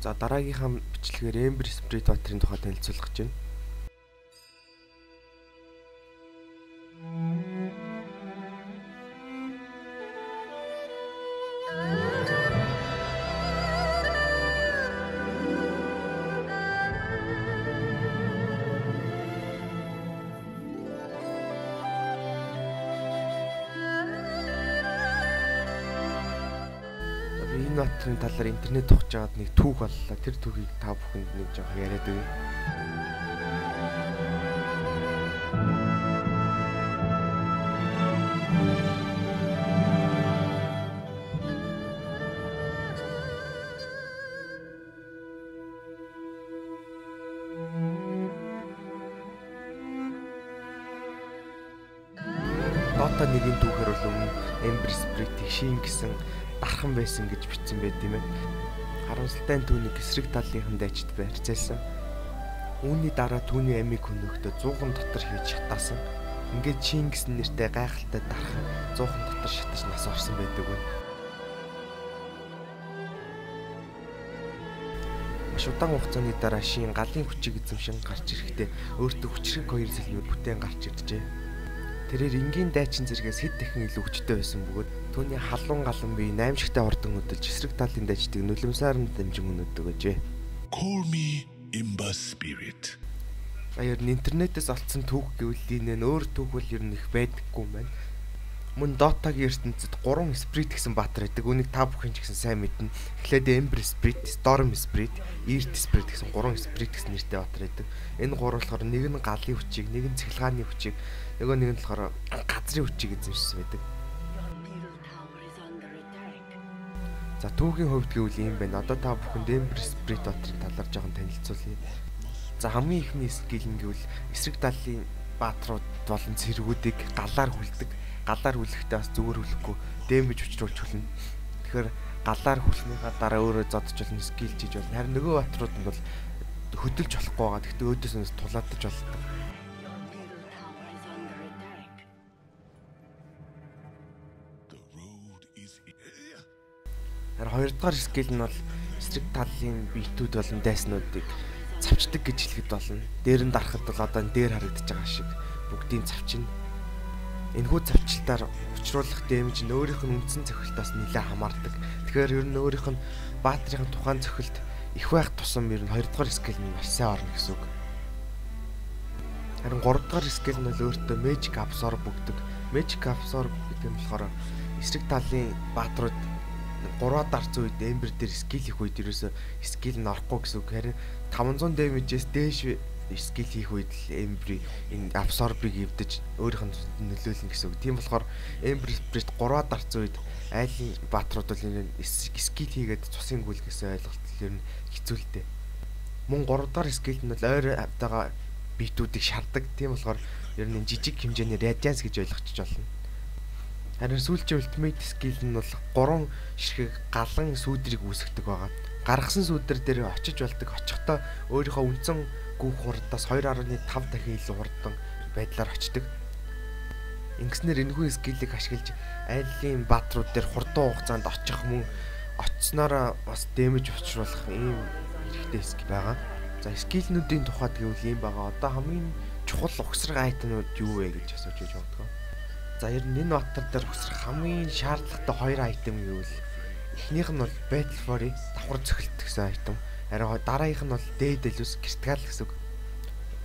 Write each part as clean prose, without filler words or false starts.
За дараагийнхаа бичлэгээр Ember Spirit Water-ийн тухай танилцуулах гэж байна. Натрын талаар интернет ухаж жаад нэг түүх боллоо. Тэр түүхийг та бүхэнд нэг жоохон яриад өгье. Дота нэгийн түүхээр бол Ember Spirit-ийг шин гэсэн дархан байсан гэж бичсэн байт тийм ээ. Харамсалтай нь түүний эсрэг талынхан дайчид барьцаалсан. Үүний дараа түүний амийг хөнөхдөө 100 дотор хийж хатаасан. Ингээд Чингис нэртэй гайхалтай дархан 100 дотор шатаж нас орсон байдаг байна. Маш удаан хугацааны дараа шин галын хүчийг эзэмшин гарч ирэхдээ өөртөө хүчрэг хоёр сэлмээр бүтээн гарч иржээ. Тэрээр энгийн дайчин зэргээс хэд дахин илүү хүчтэй байсан бөгөөд түүний халуун галан бие наймшигтай ордон хөдөлж эсрэг талын дайчдыг нулимсаарн дамжин өнөдөг гэжээ. Call me Ember Spirit. Аяр интернетээс олдсон түүх гэвэл энэ нь өөр түүх бол ер нь их байдаггүй юм байна. Мөн Dota-гийн ертөнцид 3 Spirit гэсэн баатар байдаг. Үүнийг та бүхэн ч гэсэн сайн мэднэ. Эхлээд Ember Spirit, Storm Spirit, Earth Spirit гэсэн 3 Spirit гэсэн нэртэй баатар байдаг. Энэ гурав болохоор нэг нь галын хүчийг, нэг нь цахилгааны хүчийг, нөгөө нэг нь болохоор газрын хүчийг эзэмшсэн байдаг. За түүхийн хувьд гэвэл юм байна. Одоо та бүхэнд Ember Spirit баатарын талаар жоохон танилцуулъя. За хамгийн ихний skill нь гэвэл эсрэг далын баатрууд болон цэргүүдийг галаар хүлдэг. Галаар хүлэхдээ бас зүгээр хүлэхгүй дэмэж учруулж хүлнэ. Тэгэхээр галаар хүлснийхаа дараа өөрөө зодж болно, skill хийж болно. Харин нөгөө баатрууд нь бол хөдөлж болохгүй байгаа. Гэхдээ өөдөөсөөс тулаадж болдог. Хоёр дахь skill нь бол эсрэг талын биетүүд болон дайснуудыг цавчдаг гэж хэлэхэд болно. Дээр нь дарахад бол одоо дээр харагдаж байгаа шиг бүгдийн цавчна. Энэхүү цавчлалтаар учруулах дэмж нь өөрийнх нь үндсэн цохилтоос нэлээ хамаардаг. Тэгэхээр ер нь өөрийнх нь баатрийн тухайн цохилт их байх тусам ер нь 2 дугаар skill нь маш сайн орно гэсэн үг. Харин 3 дугаар skill нь өөртөө magic absorb бүгдэг. Magic absorb гэдэг нь болохоор эсрэг талын баатрууд 3-аад дарцсан үед Ember дээр skill хийх үед ерөөсө skill нь орохгүй гэсэн үг. Харин 500 damage-с дээш skill хийх үед л Ember энэ absorb-ыг эвдэж өөрийнх нь нөлөөлнө гэсэн үг. Тийм болохоор Ember Spirit 3-аад дарцсан үед айлын баатрууд бол энэ skill хийгээд цусын гүйл гэсэн ойлголт ер нь хэцүүлтэй. Мөн 3 дахь skill нь бол ойр хавтайгаа биетүүдийг шардаг. Тийм болохоор ер нь жижиг хэмжээний radiance гэж ойлгочих болно. Харин сүүлчийн ultimate skill нь бол 3 ширхэг галан сүүдрийг үүсгэдэг байгаа. Гаргасан сүүдэр дээр очиж болдог. Очихдоо өөрийнхөө үндсэн гүөх хурдаас 2.5 дахин илүү хурдан байдлаар очдог. Ингэснээр энэхүү skill-ийг ашиглаж айлын баатрууд дээр хурдан хугацаанд очих мөн очсноороо бас damage учруулах ийм хэрэгтэй skill байгаа. За skill-нүүдийн тухайд гэвэл ийм байгаа. Одоо хамгийн чухал угсраг item-нууд юу вэ гэж асууж ийж боддог. За ер нь энэ батар дээр хүсрэх хамгийн шаардлагатай хоёр item гэвэл эхнийх нь бол Battle Fury давхар цохилт гэсэн item. Харин дараагийнх нь бол Dead Elus Critical гэсэн.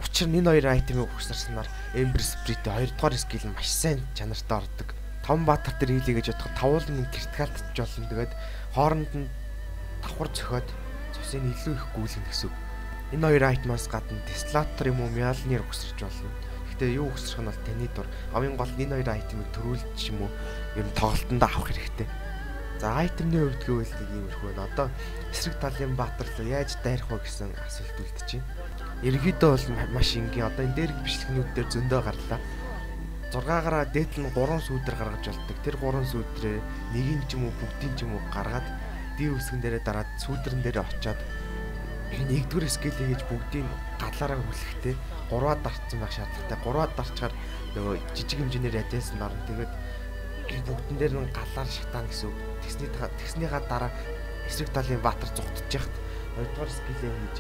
Учир нь энэ хоёр item-ийг хүсэрснээр Ember Spirit-ийн хоёрдугаар skill нь маш сайн чанартай ордог. Том батар дээр хийлээ гэж бодоход тавуулын critical татж болно. Тэгээд хооронд нь давхар цохиод цусыг илүү их гүйлгэнэ гэсэн. Энэ хоёр item-аас гадна Desolator юм уу Mjolnir хүсэрч болно. Гэтэ юу хүсрэх нь бол таны дур. Амийн гол энэ хоёр айтмыг төрүүлж юм уу? Ер нь тоглолтонд авах хэрэгтэй. За айтмны хувьд гэвэл нэг иймэрхүү байна. Одоо эсрэг талын баатар руу яаж дайрах вэ гэсэн асуулт үлдчихэ. Ерөнхийдөө бол маш энгийн. Одоо энэ дээрх бичлэгнүүд дээр зөндөө гарлаа. 6-аараа дээд нь 3 сүүдэр гаргаж болдог. Тэр 3 сүүдрээ нэг нь ч юм уу бүгдийн ч юм уу гаргаад дий үсгэн дээрээ дараад сүүдэрэн дээрээ очиад нэгдүгээр skill-ийг хийж бүгдийн галаараа хүлэхдээ 3-аар дарцсан байх шаардлагатай. 3-аар дарчаар нөгөө жижиг хэмжээний radiance нарна. Тэгээд бүгдэн дээр нь галаар шатаана гэсэн үг. Тэгснийхаа дараа эсрэг талын баатар зугтж яхад 2-р скил нь гэж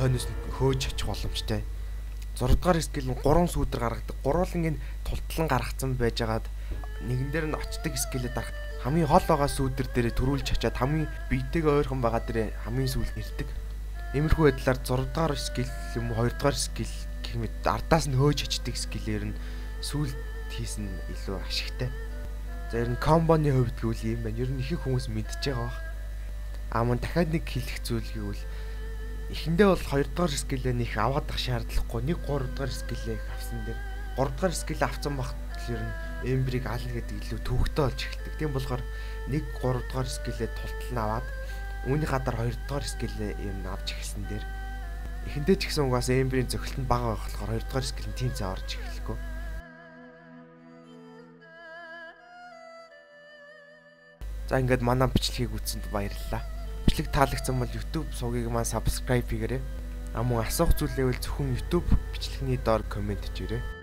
хойноос нь хөөж очих боломжтой. 6-р скил нь 3 сүүдэр гаргадаг. Гурвалгийн тултлан гаргацсан байжгаад нэгэн дээр нь очдаг скилээ дарах хамгийн хол байгаа сүүдэр дээрээ төрүүлж хачаад хамгийн биетэйгээ ойрхон байгаа дээрээ хамгийн сүүлд ирдэг. Иймэрхүү байдлаар 6-р скил юм уу 2-р скил гэмэд ардаас нь хөөж очдаг скилээр нь сүүлд хийсэн илүү ашигтай. За ер нь комбоны хувьд гэвэл юм байна. Ер нь их хүмүүс мэдж байгаа бах. Аа мөн дахиад нэг хэлэх зүйл гэвэл эхэндээ бол 2-р скилээ нэх аваадах шаардлахгүй. Нэг 3-р скилээ авсан дээр 3-р скил авсан бах ер нь эмбриг ална гэдэг илүү төвөгтэй болж эхэлдэг. Тийм болохоор нэг 3-р скилээ тултална аваад үүний гадар 2-р скилээ юм авч эхэлсэн дээр эхэндээ ч гэсэн угаас эмбрийн зохилт нь бага байх болохоор 2-р скил нь тийм цаа орж эхэлэхгүй. За ингээд манай бичлэгийг үзсэнд баярлалаа. Бичлэг таалагдсан бол YouTube сувгийг маань subscribe хийгээрэй. Амун асуух зүйлээвэл зөвхөн YouTube бичлэгний доор коммент хийгээрэй.